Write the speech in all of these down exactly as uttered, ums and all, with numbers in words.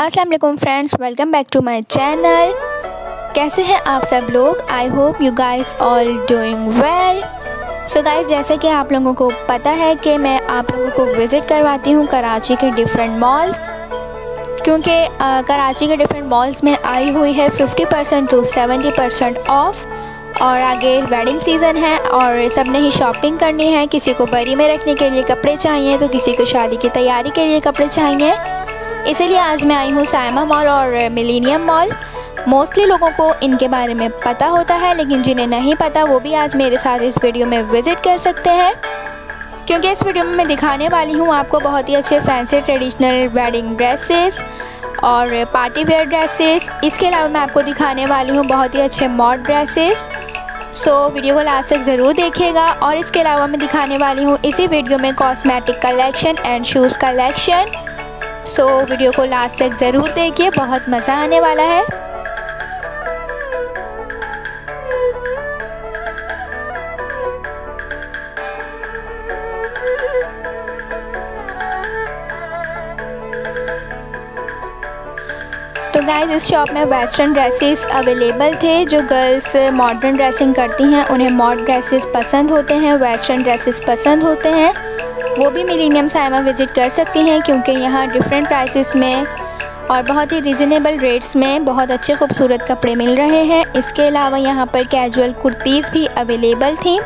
अस्सलाम वालेकुम friends, welcome back to my channel. कैसे हैं आप सब लोग? I hope you guys all doing well. So guys, जैसे कि आप लोगों को पता है कि मैं आप लोगों को विज़िट करवाती हूं कराची के डिफरेंट मॉल्स, क्योंकि कराची के डिफरेंट मॉल्स में आई हुई है fifty percent to seventy percent off, और आगे वेडिंग सीज़न है और सब ने ही शॉपिंग करनी है। किसी को बरी में रखने के लिए कपड़े चाहिए तो किसी को शादी की तैयारी के लिए कपड़े चाहिए। इसीलिए आज मैं आई हूँ साइमा मॉल और मिलीनियम मॉल। मोस्टली लोगों को इनके बारे में पता होता है, लेकिन जिन्हें नहीं पता वो भी आज मेरे साथ इस वीडियो में विज़िट कर सकते हैं, क्योंकि इस वीडियो में मैं दिखाने वाली हूँ आपको बहुत ही अच्छे फैंसी ट्रेडिशनल वेडिंग ड्रेसेस और पार्टी वेयर ड्रेसेस। इसके अलावा मैं आपको दिखाने वाली हूँ बहुत ही अच्छे mod dresses. So so, video को लास्ट तक ज़रूर देखिएगा। और इसके अलावा मैं दिखाने वाली हूँ इसी वीडियो में cosmetic collection and shoes collection. So so, video को लास्ट तक ज़रूर देखिए, बहुत मज़ा आने वाला है। तो गाइस, इस शॉप में वेस्टर्न ड्रेसेस अवेलेबल थे। जो गर्ल्स मॉडर्न ड्रेसिंग करती हैं उन्हें मॉड ड्रेसेस पसंद होते हैं, वेस्टर्न ड्रेसेस पसंद होते हैं, वो भी मिलीनियम साइमा विज़िट कर सकती हैं, क्योंकि यहाँ डिफरेंट प्राइसेस में और बहुत ही रिजनेबल रेट्स में बहुत अच्छे खूबसूरत कपड़े मिल रहे हैं। इसके अलावा यहाँ पर कैजुअल कुर्तीज़ भी अवेलेबल थी।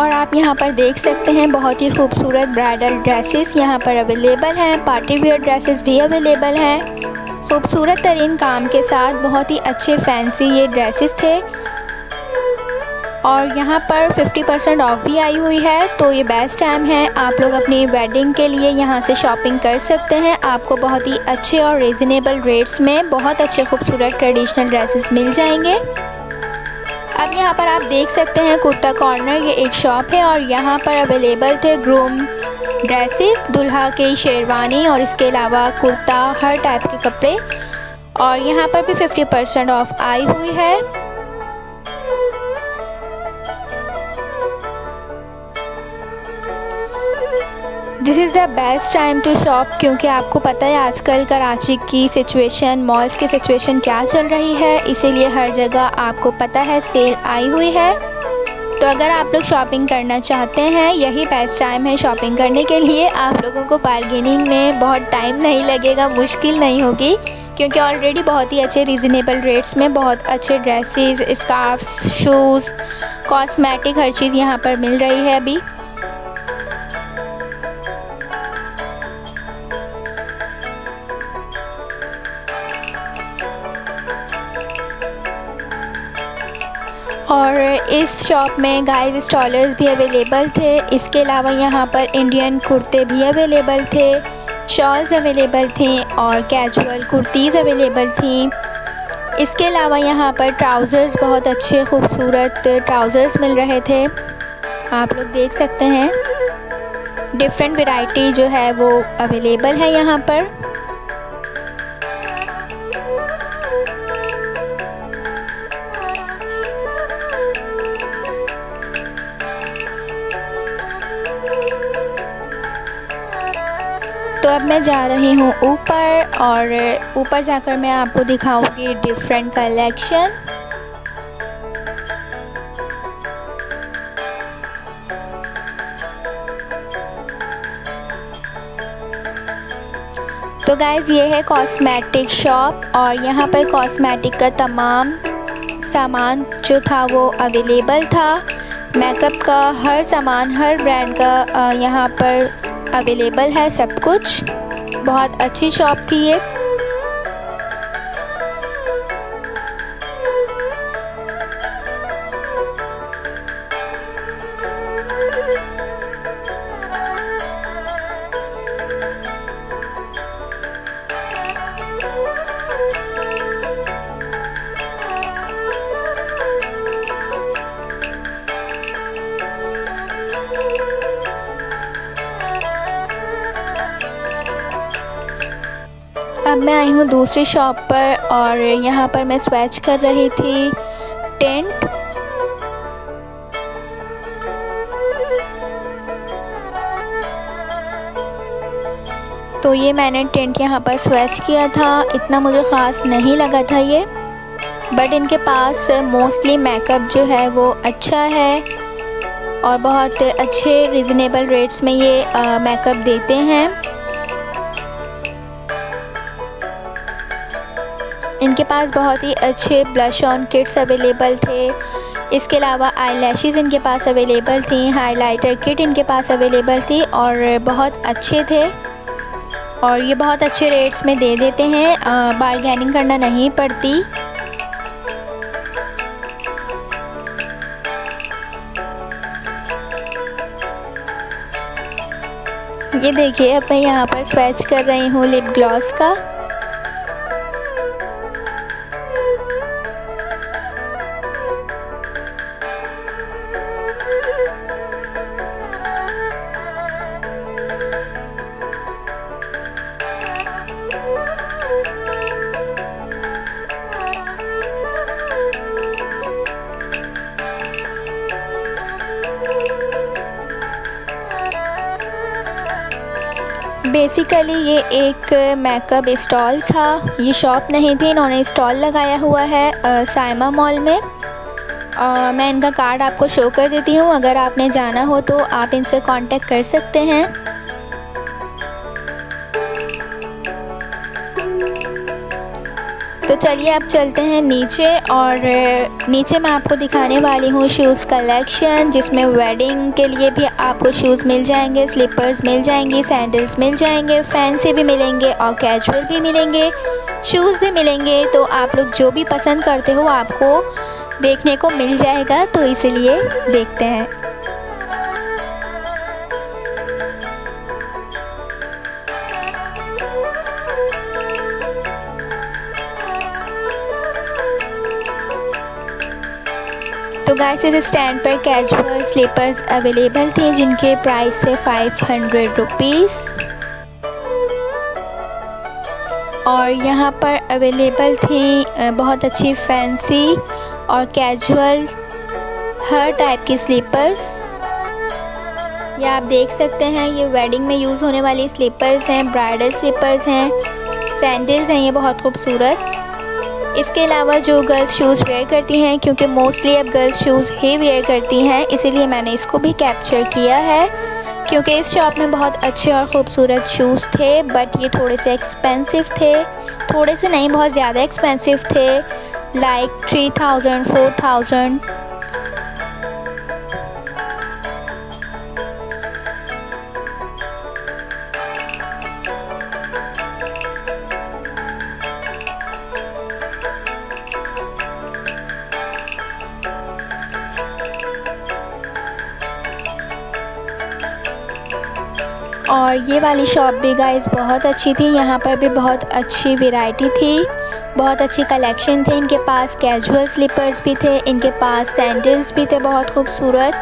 और आप यहाँ पर देख सकते हैं बहुत ही खूबसूरत ब्राइडल ड्रेसेस यहाँ पर अवेलेबल हैं, पार्टी वेयर ड्रेसेस भी अवेलेबल हैं। खूबसूरत तरीन काम के साथ बहुत ही अच्छे फैंसी ये ड्रेसेस थे, और यहाँ पर फिफ्टी परसेंट ऑफ भी आई हुई है। तो ये बेस्ट टाइम है, आप लोग अपनी वेडिंग के लिए यहाँ से शॉपिंग कर सकते हैं। आपको बहुत ही अच्छे और रिजनेबल रेट्स में बहुत अच्छे खूबसूरत ट्रेडिशनल ड्रेसेस मिल जाएंगे। अब यहाँ पर आप देख सकते हैं कुर्ता कॉर्नर, ये एक शॉप है, और यहाँ पर अवेलेबल थे ग्रूम ड्रेसेस, दुल्हा के शेरवानी और इसके अलावा कुर्ता, हर टाइप के कपड़े, और यहाँ पर भी फिफ्टी परसेंट ऑफ आई हुई है। This is the best time to shop, क्योंकि आपको पता है आजकल कराची की सिचुएशन, मॉल्स की सिचुएशन क्या चल रही है, इसीलिए हर जगह आपको पता है सेल आई हुई है। तो अगर आप लोग शॉपिंग करना चाहते हैं, यही बेस्ट टाइम है शॉपिंग करने के लिए। आप लोगों को बार्गेनिंग में बहुत टाइम नहीं लगेगा, मुश्किल नहीं होगी, क्योंकि ऑलरेडी बहुत ही अच्छे रिजनेबल रेट्स में बहुत अच्छे ड्रेसेस, स्कार्फ्स, शूज़, कॉस्मेटिक, हर चीज़ यहाँ पर मिल रही है अभी। और इस शॉप में गाइस स्टॉलर्स भी अवेलेबल थे। इसके अलावा यहाँ पर इंडियन कुर्ते भी अवेलेबल थे, शॉल्स अवेलेबल थी और कैजुअल कुर्तीज़ अवेलेबल थी। इसके अलावा यहाँ पर ट्राउज़र्स, बहुत अच्छे खूबसूरत ट्राउज़र्स मिल रहे थे। आप लोग देख सकते हैं डिफरेंट वैरायटी जो है वो अवेलेबल है यहाँ पर। तो अब मैं जा रही हूँ ऊपर, और ऊपर जाकर मैं आपको दिखाऊंगी डिफरेंट कलेक्शन। तो गाइज़, ये है कॉस्मेटिक शॉप, और यहाँ पर कॉस्मेटिक का तमाम सामान जो था वो अवेलेबल था। मेकअप का हर सामान, हर ब्रांड का यहाँ पर अवेलेबल है सब कुछ। बहुत अच्छी शॉप थी ये। अब मैं आई हूँ दूसरी शॉप पर और यहाँ पर मैं स्वैच कर रही थी टेंट। तो ये मैंने टेंट यहाँ पर स्वैच किया था, इतना मुझे ख़ास नहीं लगा था ये, बट इनके पास मोस्टली मेकअप जो है वो अच्छा है और बहुत अच्छे रिजनेबल रेट्स में ये मेकअप देते हैं। इनके पास बहुत ही अच्छे ब्लश ऑन किट्स अवेलेबल थे, इसके अलावा आईलैशेस इनके पास अवेलेबल थी, हाइलाइटर किट इनके पास अवेलेबल थी और बहुत अच्छे थे और ये बहुत अच्छे रेट्स में दे देते हैं, बार्गेनिंग करना नहीं पड़ती। ये देखिए अब मैं यहाँ पर स्वैच कर रही हूँ लिप ग्लॉस का। बेसिकली ये एक मेकअप स्टॉल था, ये शॉप नहीं थी, इन्होंने स्टॉल लगाया हुआ है साइमा मॉल में। और मैं इनका कार्ड आपको शो कर देती हूँ, अगर आपने जाना हो तो आप इनसे कांटेक्ट कर सकते हैं। तो चलिए आप चलते हैं नीचे और नीचे मैं आपको दिखाने वाली हूँ शूज़ कलेक्शन, जिसमें वेडिंग के लिए भी आपको शूज़ मिल जाएंगे, स्लीपर्स मिल जाएंगी, सैंडल्स मिल जाएंगे, फैंसी भी मिलेंगे और कैजुअल भी मिलेंगे, शूज़ भी मिलेंगे। तो आप लोग जो भी पसंद करते हो आपको देखने को मिल जाएगा, तो इसलिए देखते हैं। तो गाइस इस स्टैंड पर कैजुअल स्लीपर्स अवेलेबल थी जिनके प्राइस थे फाइव हंड्रेड रुपीज़। और यहाँ पर अवेलेबल थी बहुत अच्छी फैंसी और कैजुअल हर टाइप की स्लीपर्स। ये आप देख सकते हैं, ये वेडिंग में यूज़ होने वाली स्लीपर्स हैं, ब्राइडल स्लीपर्स हैं, सैंडल्स हैं, ये बहुत खूबसूरत। इसके अलावा जो गर्ल्स शूज़ वेयर करती हैं, क्योंकि मोस्टली अब गर्ल्स शूज़ ही वेयर करती हैं, इसीलिए मैंने इसको भी कैप्चर किया है, क्योंकि इस शॉप में बहुत अच्छे और ख़ूबसूरत शूज़ थे, बट ये थोड़े से एक्सपेंसिव थे, थोड़े से नहीं बहुत ज़्यादा एक्सपेंसिव थे, like three thousand four thousand. और ये वाली शॉप भी गाइस बहुत अच्छी थी, यहाँ पर भी बहुत अच्छी वैरायटी थी, बहुत अच्छी कलेक्शन थी। इनके पास कैजुअल स्लीपर्स भी थे, इनके पास सैंडल्स भी थे बहुत खूबसूरत।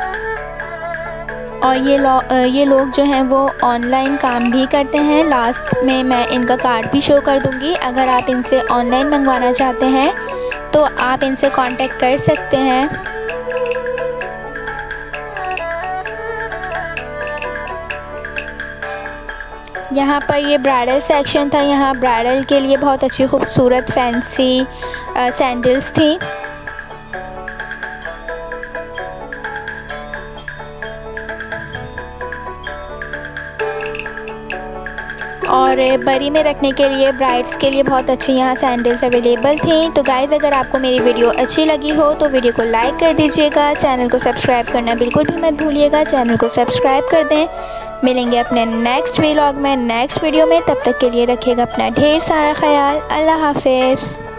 और ये लो, ये लोग जो हैं वो ऑनलाइन काम भी करते हैं, लास्ट में मैं इनका कार्ड भी शो कर दूँगी। अगर आप इनसे ऑनलाइन मंगवाना चाहते हैं तो आप इनसे कॉन्टेक्ट कर सकते हैं। यहाँ पर ये ब्राइडल सेक्शन था, यहाँ ब्राइडल के लिए बहुत अच्छी खूबसूरत फैंसी सैंडल्स थी। और बरी में रखने के लिए ब्राइड्स के लिए बहुत अच्छी यहाँ सैंडल्स अवेलेबल थी। तो गाइज़ अगर आपको मेरी वीडियो अच्छी लगी हो तो वीडियो को लाइक कर दीजिएगा, चैनल को सब्सक्राइब करना बिल्कुल भी मत भूलिएगा, चैनल को सब्सक्राइब कर दें। मिलेंगे अपने नेक्स्ट व्लॉग में, नेक्स्ट वीडियो में, तब तक के लिए रखिएगा अपना ढेर सारा ख्याल। अल्लाह हाफिज़।